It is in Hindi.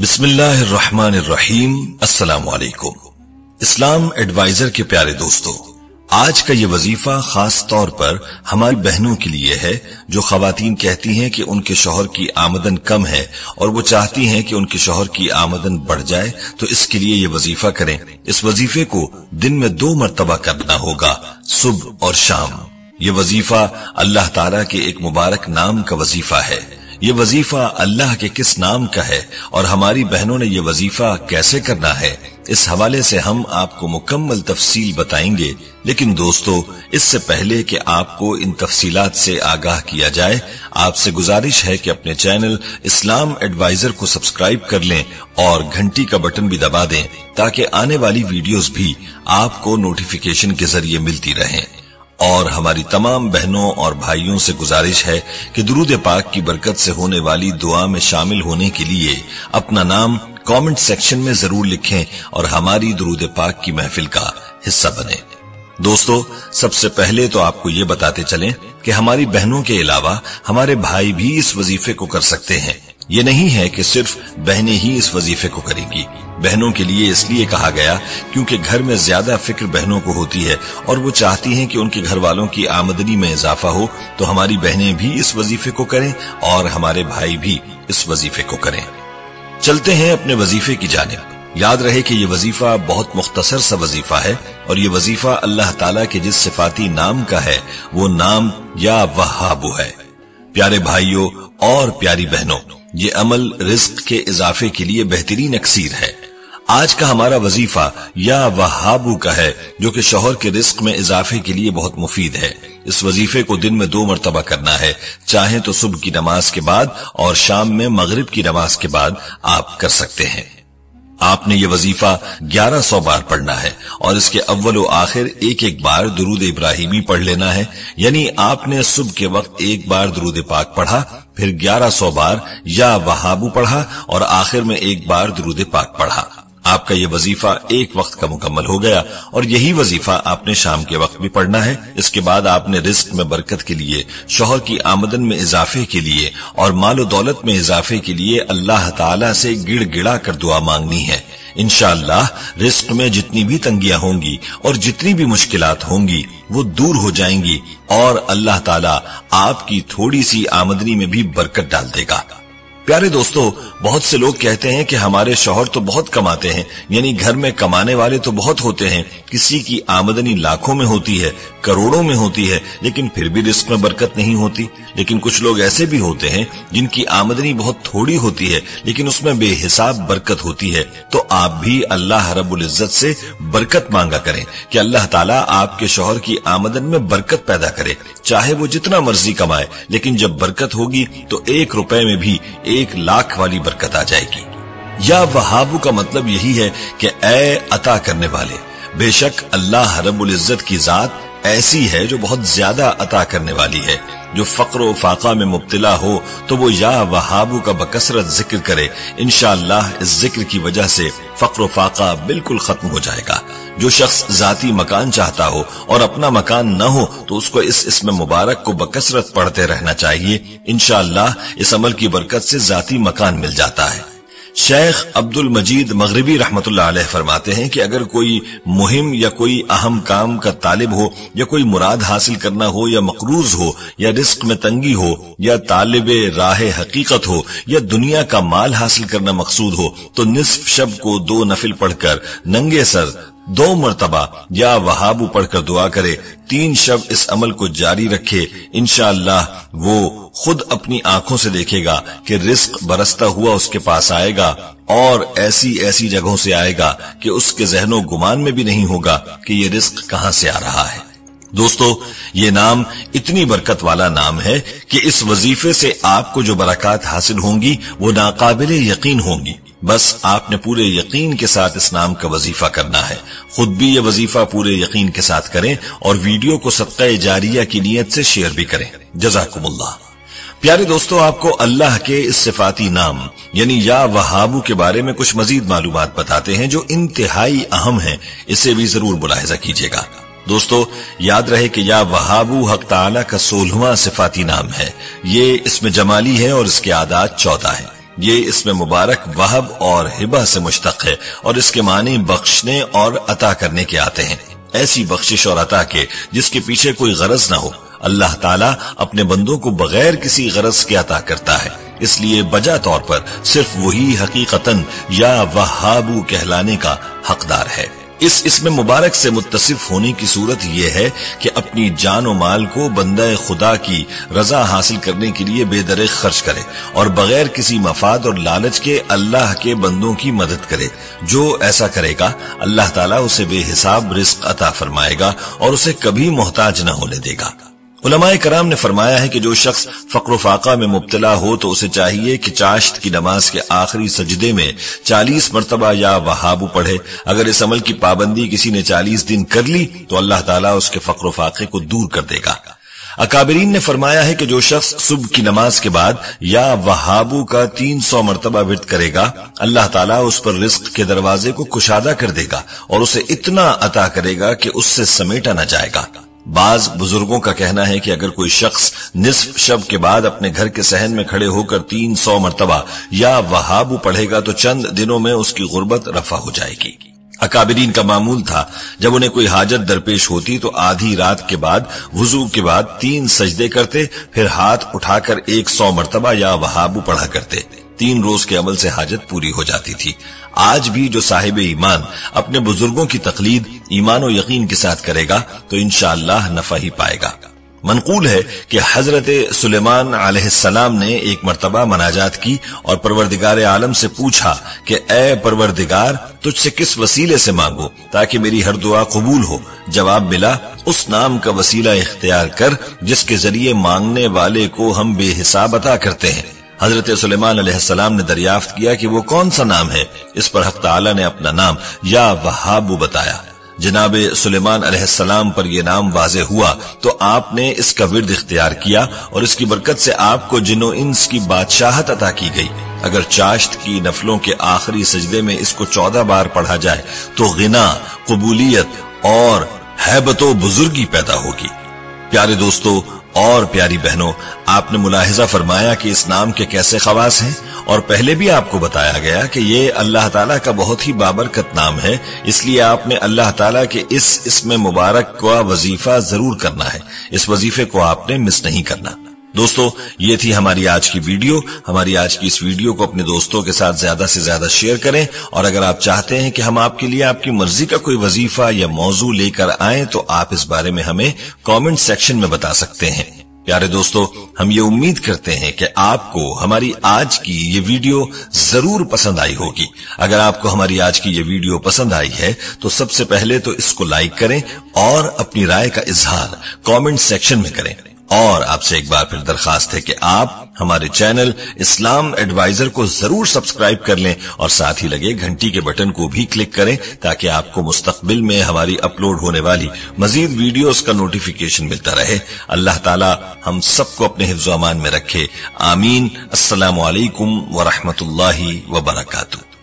बिस्मिल्लाहिर्रहमानिर्रहीम। अस्सलामुअलैकुम। इस्लाम एडवाइजर के प्यारे दोस्तों, आज का ये वजीफा खास तौर पर हमारी बहनों के लिए है जो खवातीन कहती हैं कि उनके शोहर की आमदन कम है और वो चाहती हैं कि उनके शोहर की आमदन बढ़ जाए, तो इसके लिए ये वजीफा करें। इस वजीफे को दिन में 2 मरतबा करना होगा, सुबह और शाम। ये वजीफा अल्लाह ताला के एक मुबारक नाम का वजीफा है। ये वजीफा अल्लाह के किस नाम का है और हमारी बहनों ने ये वजीफा कैसे करना है, इस हवाले से हम आपको मुकम्मल तफसील बताएंगे। लेकिन दोस्तों, इससे पहले कि आपको इन तफसीलात से आगाह किया जाए, आपसे गुजारिश है कि अपने चैनल इस्लाम एडवाइजर को सब्सक्राइब कर लें और घंटी का बटन भी दबा दें ताकि आने वाली वीडियोस भी आपको नोटिफिकेशन के जरिए मिलती रहें। और हमारी तमाम बहनों और भाइयों से गुजारिश है कि दुरूद पाक की बरकत से होने वाली दुआ में शामिल होने के लिए अपना नाम कमेंट सेक्शन में जरूर लिखें और हमारी दुरूद पाक की महफिल का हिस्सा बने। दोस्तों, सबसे पहले तो आपको ये बताते चलें कि हमारी बहनों के अलावा हमारे भाई भी इस वजीफे को कर सकते हैं। ये नहीं है कि सिर्फ बहनें ही इस वजीफे को करेंगी। बहनों के लिए इसलिए कहा गया क्योंकि घर में ज्यादा फिक्र बहनों को होती है और वो चाहती हैं कि उनके घर वालों की आमदनी में इजाफा हो, तो हमारी बहनें भी इस वजीफे को करें और हमारे भाई भी इस वजीफे को करें। चलते हैं अपने वजीफे की जानिब। याद रहे कि ये वजीफा बहुत मुख्तसर सा वजीफा है और ये वजीफा अल्लाह ताला के जिस सिफाती नाम का है वो नाम या वहाबु है। प्यारे भाइयों और प्यारी बहनों, ये अमल रिस्क के इजाफे के लिए बेहतरीन अक्सीर है। आज का हमारा वजीफा या वहाबु का है जो कि शोहर के रिस्क में इजाफे के लिए बहुत मुफीद है। इस वजीफे को दिन में 2 मरतबा करना है, चाहे तो सुबह की नमाज के बाद और शाम में मगरिब की नमाज के बाद आप कर सकते हैं। आपने ये वजीफा 1100 बार पढ़ना है और इसके अव्वल व आखिर 1-1 बार दुरूद इब्राहिमी पढ़ लेना है। यानी आपने सुबह के वक्त 1 बार दुरूद पाक पढ़ा, फिर 1100 बार या वहाबू पढ़ा और आखिर में 1 बार दुरूद पाक पढ़ा। आपका ये वजीफा 1 वक्त का मुकम्मल हो गया और यही वजीफा आपने शाम के वक्त भी पढ़ना है। इसके बाद आपने रिस्क में बरकत के लिए, शोहर की आमदन में इजाफे के लिए और मालो दौलत में इजाफे के लिए अल्लाह ताला से गिड़गिड़ा कर दुआ मांगनी है। इंशाअल्लाह रिस्क में जितनी भी तंगियां होंगी और जितनी भी मुश्किलात होंगी वो दूर हो जाएंगी और अल्लाह ताला आपकी थोड़ी सी आमदनी में भी बरकत डाल देगा। प्यारे दोस्तों, बहुत से लोग कहते हैं कि हमारे शौहर तो बहुत कमाते हैं, यानी घर में कमाने वाले तो बहुत होते हैं, किसी की आमदनी लाखों में होती है, करोड़ों में होती है, लेकिन फिर भी रिस्क में बरकत नहीं होती। लेकिन कुछ लोग ऐसे भी होते हैं जिनकी आमदनी बहुत थोड़ी होती है लेकिन उसमें बेहिसाब बरकत होती है। तो आप भी अल्लाह रब्बुल इज्जत से बरकत मांगा करें कि अल्लाह ताला आपके शौहर की आमदन में बरकत पैदा करे। चाहे वो जितना मर्जी कमाए, लेकिन जब बरकत होगी तो 1 रुपए में भी 1 लाख वाली बरकत आ जाएगी। या वहाबू का मतलब यही है कि ऐ अता करने वाले, बेशक अल्लाह रब्बुल इज्जत की जात ऐसी है जो बहुत ज्यादा अता करने वाली है। जो फक्र फाका में मुब्तला हो तो वो या वहाबू का बकसरत जिक्र करे। इंशाअल्लाह इस जिक्र की वजह से फक्र फाका बिल्कुल खत्म हो जाएगा। जो शख्स जाती मकान चाहता हो और अपना मकान न हो तो उसको इस इसमें मुबारक को बकसरत पढ़ते रहना चाहिए। इंशाअल्लाह इस अमल की बरकत से जाती मकान मिल जाता है। शेख अब्दुल मजीद मगरिबी रहमतुल्लाह अलैह फरमाते हैं कि अगर कोई मुहिम या कोई अहम काम का तालिब हो या कोई मुराद हासिल करना हो या मकरूज हो या रिस्क में तंगी हो या तालिब राह हकीकत हो या दुनिया का माल हासिल करना मकसूद हो, तो निस्फ शब को 2 नफिल पढ़कर नंगे सर 2 मरतबा या वहाबू पढ़कर दुआ करे। 3 शब इस अमल को जारी रखे। इंशाअल्लाह वो खुद अपनी आंखों से देखेगा कि रिस्क बरसता हुआ उसके पास आएगा और ऐसी ऐसी जगहों से आएगा कि उसके जहनो गुमान में भी नहीं होगा कि ये रिस्क कहाँ से आ रहा है। दोस्तों, ये नाम इतनी बरकत वाला नाम है कि इस वजीफे से आपको जो बरकत हासिल होंगी वो नाकाबिले यकीन होंगी। बस आपने पूरे यकीन के साथ इस नाम का वजीफा करना है। खुद भी ये वजीफा पूरे यकीन के साथ करें और वीडियो को सदका जारिया की नियत से शेयर भी करें। जज़ाकुमुल्लाह। प्यारे दोस्तों, आपको अल्लाह के इस सिफाती नाम यानी या वहाबू के बारे में कुछ मजीद मालूमात बताते हैं जो इंतहाई अहम है। इसे भी जरूर मुलाहिजा कीजिएगा। दोस्तों, याद रहे कि या वहाबू हक ताला का 16वां सिफाती नाम है। ये इसमें जमाली है और इसके आदात 14 है। ये इसमें मुबारक वहब और हिबा से मुश्तक है और इसके मानी बख्शने और अता करने के आते हैं। ऐसी बख्शिश और अता के जिसके पीछे कोई गरज ना हो, अल्लाह ताला अपने बंदों को बगैर किसी गरज के अता करता है। इसलिए बजा तौर पर सिर्फ वही हकीकतन या वहाबू कहलाने का हकदार है। इस इसमें मुबारक से मुत्तसिफ होने की सूरत यह है कि अपनी जान और माल को बंदा खुदा की रजा हासिल करने के लिए बेदरे खर्च करे और बगैर किसी मफाद और लालच के अल्लाह के बंदों की मदद करे। जो ऐसा करेगा अल्लाह ताला उसे बेहिसाब रिस्क अता फरमाएगा और उसे कभी मोहताज न होने देगा। उलमाए कराम ने फरमाया है कि जो शख्स फक्र फाका में मुब्तला हो तो उसे चाहिए कि चाश्त की नमाज के आखिरी सजदे में 40 मरतबा या वहाबू पढ़े। अगर इस अमल की पाबंदी किसी ने 40 दिन कर ली तो अल्लाह ताला उसके फक्र फाके को दूर कर देगा। अकाबरीन ने फरमाया है कि जो शख्स सुबह की नमाज के बाद या वहाबू का 300 मरतबा विर्द करेगा अल्लाह ताला उस पर रिस्क के दरवाजे को कुशादा कर देगा और उसे इतना अता करेगा कि उससे समेटा न जाएगा। बाज बुजुर्गों का कहना है कि अगर कोई शख्स निस्फ शब के बाद अपने घर के सहन में खड़े होकर 300 मरतबा या वहाबू पढ़ेगा तो चंद दिनों में उसकी गुर्बत रफा हो जाएगी। अकाबरीन का मामूल था जब उन्हें कोई हाजत दरपेश होती तो आधी रात के बाद वुजू के बाद 3 सजदे करते, फिर हाथ उठाकर 100 मरतबा या वहाबू पढ़ा करते। 3 रोज के अमल से हाजत पूरी हो जाती थी। आज भी जो साहिब ईमान अपने बुजुर्गों की तकलीद ईमान और यकीन के साथ करेगा तो इंशाअल्लाह नफा ही पाएगा। मनकूल है कि हजरत सुलेमान अलैहिस्सलाम ने एक मरतबा मनाजात की और परवरदिगार आलम से पूछा कि ए परवरदिगार, तुझसे किस वसीले से मांगो ताकि मेरी हर दुआ कबूल हो? जवाब मिला, उस नाम का वसीला इख्तियार कर जिसके जरिए मांगने वाले को हम बेहिसाब अता करते हैं। हजरत सुलेमान अलैहिस्सलाम ने दरियाफ्त किया कि वो कौन सा नाम है। इस पर हक ताला ने अपना नाम या वहाबू बताया। जनाब सुलेमान अलैहिस्सलाम पर यह नाम वाजे हुआ तो आपने इसका विर्द इख्तियार किया और इसकी बरकत से आपको जिनो इंस की बादशाहत अता की गई। अगर चाश्त की नफलों के आखिरी सजदे में इसको 14 बार पढ़ा जाए तो गिना, कबूलियत और हैबतो बुजुर्गी पैदा होगी। प्यारे दोस्तों और प्यारी बहनों, आपने मुलाहिजा फरमाया कि इस नाम के कैसे खवास हैं और पहले भी आपको बताया गया कि ये अल्लाह ताला का बहुत ही बाबरकत नाम है। इसलिए आपने अल्लाह ताला के इस इसमें मुबारक का वजीफा जरूर करना है। इस वजीफे को आपने मिस नहीं करना। दोस्तों, ये थी हमारी आज की वीडियो। हमारी आज की इस वीडियो को अपने दोस्तों के साथ ज्यादा से ज्यादा शेयर करें और अगर आप चाहते हैं कि हम आपके लिए आपकी मर्जी का कोई वजीफा या मौजू लेकर आएं तो आप इस बारे में हमें कमेंट सेक्शन में बता सकते हैं। प्यारे दोस्तों, हम ये उम्मीद करते हैं कि आपको हमारी आज की ये वीडियो जरूर पसंद आई होगी। अगर आपको हमारी आज की ये वीडियो पसंद आई है तो सबसे पहले तो इसको लाइक करें और अपनी राय का इजहार कमेंट सेक्शन में करें। और आपसे एक बार फिर दरखास्त है कि आप हमारे चैनल इस्लाम एडवाइजर को जरूर सब्सक्राइब कर लें और साथ ही लगे घंटी के बटन को भी क्लिक करें ताकि आपको मुस्तकबिल में हमारी अपलोड होने वाली मजीद वीडियोस का नोटिफिकेशन मिलता रहे। अल्लाह ताला हम सबको अपने हिफ्ज़-ओ-अमान में रखे। आमीन। अस्सलामु अलैकुम व रहमतुल्लाहि व बरकातुहू।